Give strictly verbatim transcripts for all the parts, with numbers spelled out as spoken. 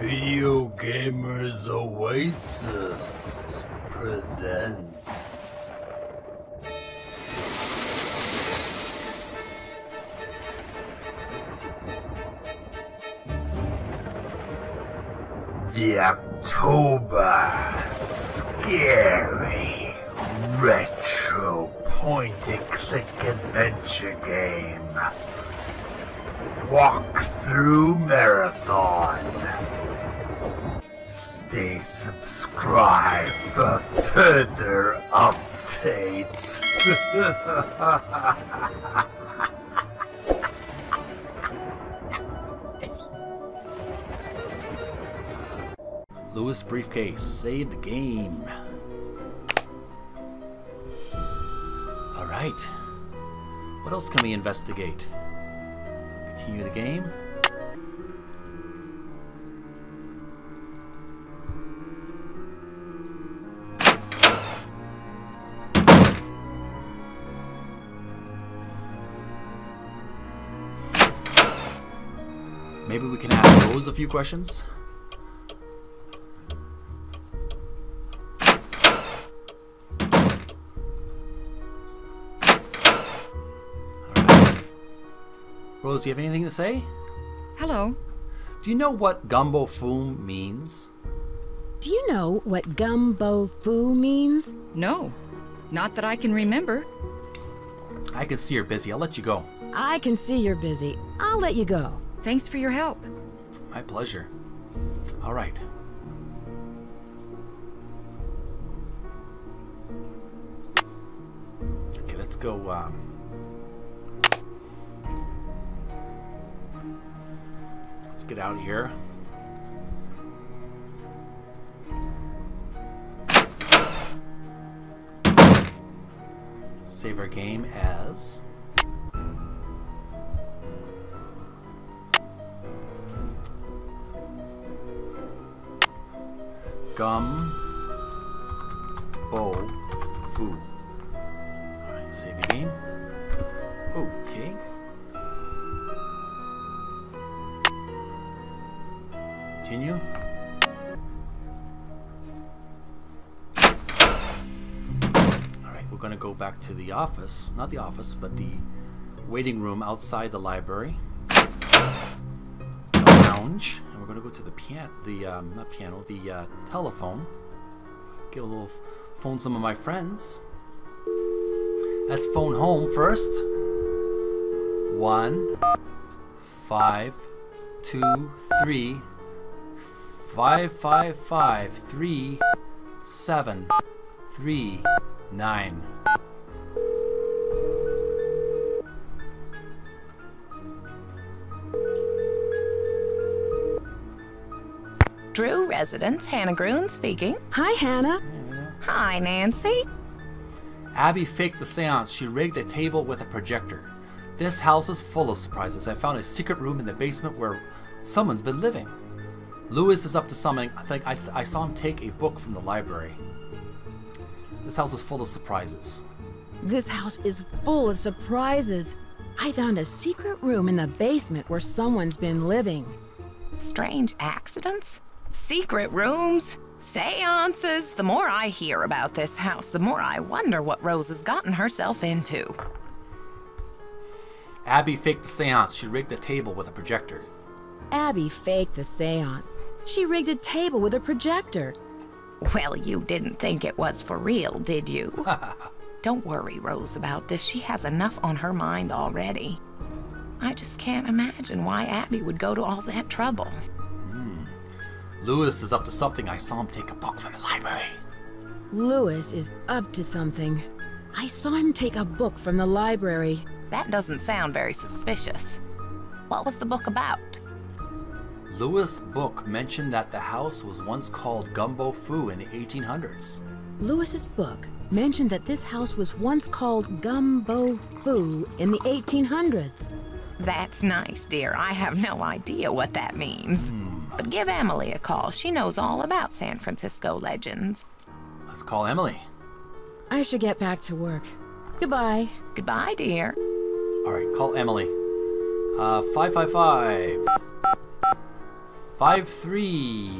Video Gamers Oasis presents. The October Scary Retro Point and Click Adventure Game Walk Through Marathon. Stay subscribed for further updates. Lewis briefcase, save the game. All right. What else can we investigate? Continue the game. Maybe we can ask Rose a few questions. Alright. Rose, do you have anything to say? Hello. Do you know what Gum Bo Fu means? Do you know what Gum Bo Fu means? No. Not that I can remember. I can see you're busy. I'll let you go. I can see you're busy. I'll let you go. Thanks for your help. My pleasure. All right. Okay, let's go. Um, let's get out of here. Save our game as... Gum Bo Fu. Alright, save the game. Okay. Continue. Alright, we're gonna go back to the office. Not the office, but the waiting room outside the library. Lounge, and we're going to go to the piano, the um, not piano, the uh, telephone. Get a little phone some of my friends. Let's phone home first. One, five, two, three, five, five, five, three, seven, three, nine. Drew residence, Hannah Gruen speaking. Hi, Hannah. Hi, Nancy. Abby faked the seance. She rigged a table with a projector. This house is full of surprises. I found a secret room in the basement where someone's been living. Lewis is up to something. I think I, I saw him take a book from the library. This house is full of surprises. This house is full of surprises. I found a secret room in the basement where someone's been living. Strange accidents? Secret rooms, seances. The more I hear about this house, the more I wonder what Rose has gotten herself into. Abby faked the seance. She rigged a table with a projector. Abby faked the seance. She rigged a table with a projector. Well, you didn't think it was for real, did you? Don't worry, Rose, about this. She has enough on her mind already. I just can't imagine why Abby would go to all that trouble. Lewis is up to something. I saw him take a book from the library. Lewis is up to something. I saw him take a book from the library. That doesn't sound very suspicious. What was the book about? Lewis' book mentioned that the house was once called Gum Bo Fu in the eighteen hundreds. Lewis's book mentioned that this house was once called Gum Bo Fu in the eighteen hundreds. That's nice, dear. I have no idea what that means. Hmm. But give Emily a call. She knows all about San Francisco legends. Let's call Emily. I should get back to work. Goodbye. Goodbye, dear. All right, call Emily. Uh, five five five. five three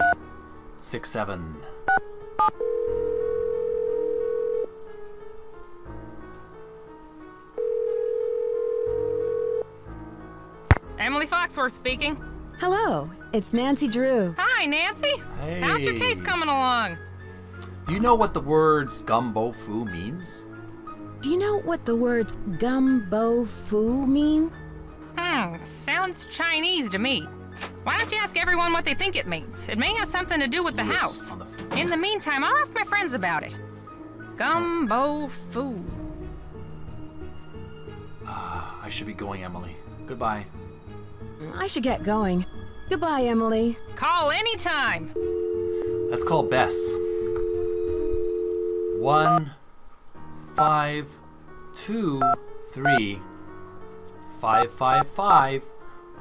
six seven. Emily Foxworth speaking. Hello, it's Nancy Drew. Hi, Nancy. Hey. How's your case coming along? Do you know what the words Gum Bo Fu means? Do you know what the words Gum Bo Fu mean? Hmm, sounds Chinese to me. Why don't you ask everyone what they think it means? It may have something to do with the house. In the meantime, I'll ask my friends about it. Gum Bo Fu. Ah, uh, I should be going, Emily. Goodbye. I should get going. Goodbye, Emily. Call anytime. Let's call Bess. One, five, two, three, five, five, five,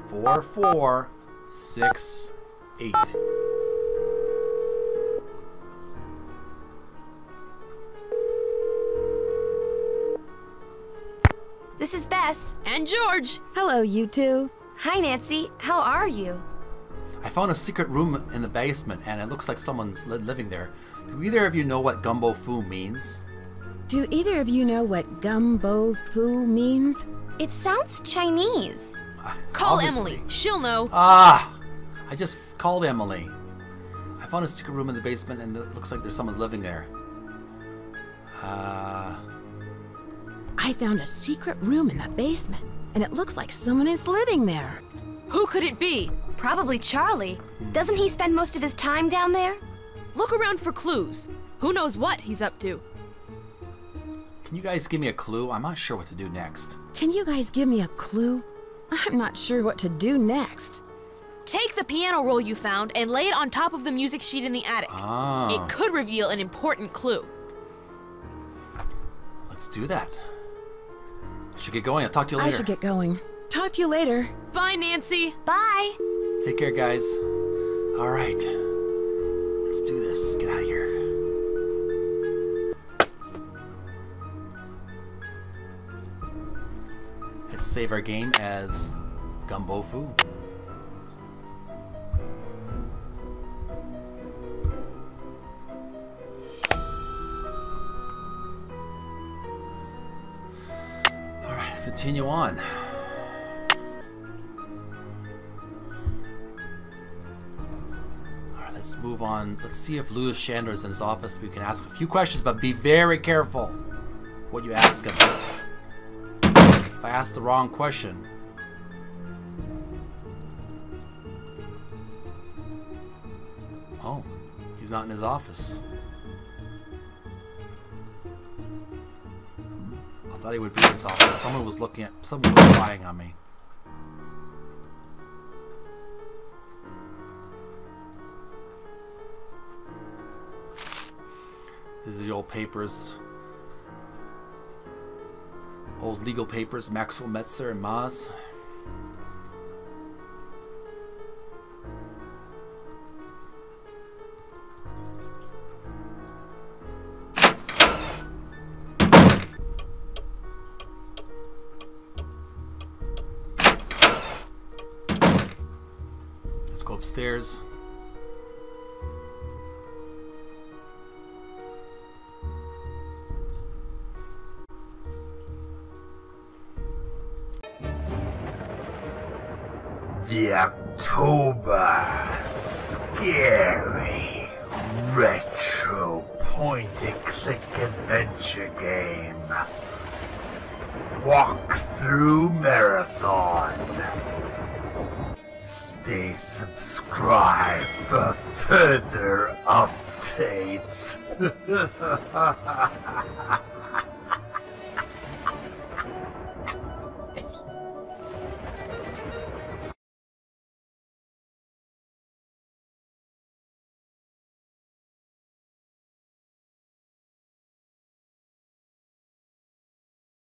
four, four, six, eight. This is Bess and George. Hello, you two. Hi, Nancy. How are you? I found a secret room in the basement, and it looks like someone's li living there. Do either of you know what Gum Bo Fu means? Do either of you know what Gum Bo Fu means? It sounds Chinese. Uh, Call obviously. Emily. She'll know. Ah! I just called Emily. I found a secret room in the basement, and it looks like there's someone living there. Uh... I found a secret room in the basement. And it looks like someone is living there. Who could it be? Probably Charlie. Doesn't he spend most of his time down there? Look around for clues. Who knows what he's up to? Can you guys give me a clue? I'm not sure what to do next. Can you guys give me a clue? I'm not sure what to do next. Take the piano roll you found and lay it on top of the music sheet in the attic. Ah. It could reveal an important clue. Let's do that. I should get going. I'll talk to you later. I should get going. Talk to you later. Bye, Nancy. Bye. Take care, guys. All right. Let's do this. Let's get out of here. Let's save our game as Gum Bo Fu. Continue on. Alright, let's move on. Let's see if Lewis Chandler's in his office. We can ask a few questions, but be very careful what you ask him. If I ask the wrong question. Oh, he's not in his office. I thought he would be in his office. Someone was looking at... Someone was spying on me. These are the old papers. Old legal papers. Maxwell Metzer and Maas. Upstairs. The October scary retro point-and-click adventure game walk-through marathon. Stay subscribed for further updates.